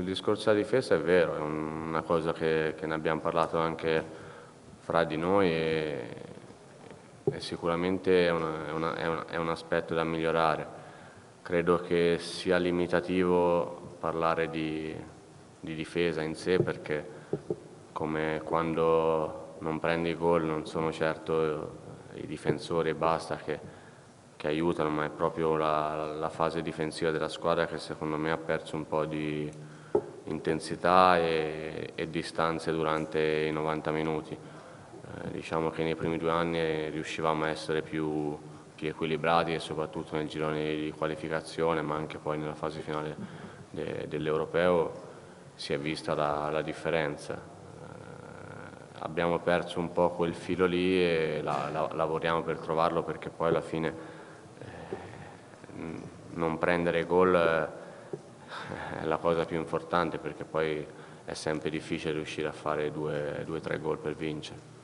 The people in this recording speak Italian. Sul discorso della difesa è vero, è una cosa che ne abbiamo parlato anche fra di noi e sicuramente è un aspetto da migliorare. Credo che sia limitativo parlare di difesa in sé, perché come quando non prendi gol non sono certo i difensori e basta che aiutano, ma è proprio la fase difensiva della squadra che secondo me ha perso un po' di intensità e distanze durante i 90 minuti. Diciamo che nei primi 2 anni riuscivamo a essere più equilibrati, e soprattutto nel girone di qualificazione, ma anche poi nella fase finale dell'Europeo si è vista la differenza. Abbiamo perso un po' quel filo lì e lavoriamo per trovarlo, perché poi alla fine non prendere gol è la cosa più importante, perché poi è sempre difficile riuscire a fare 2-3 gol per vincere.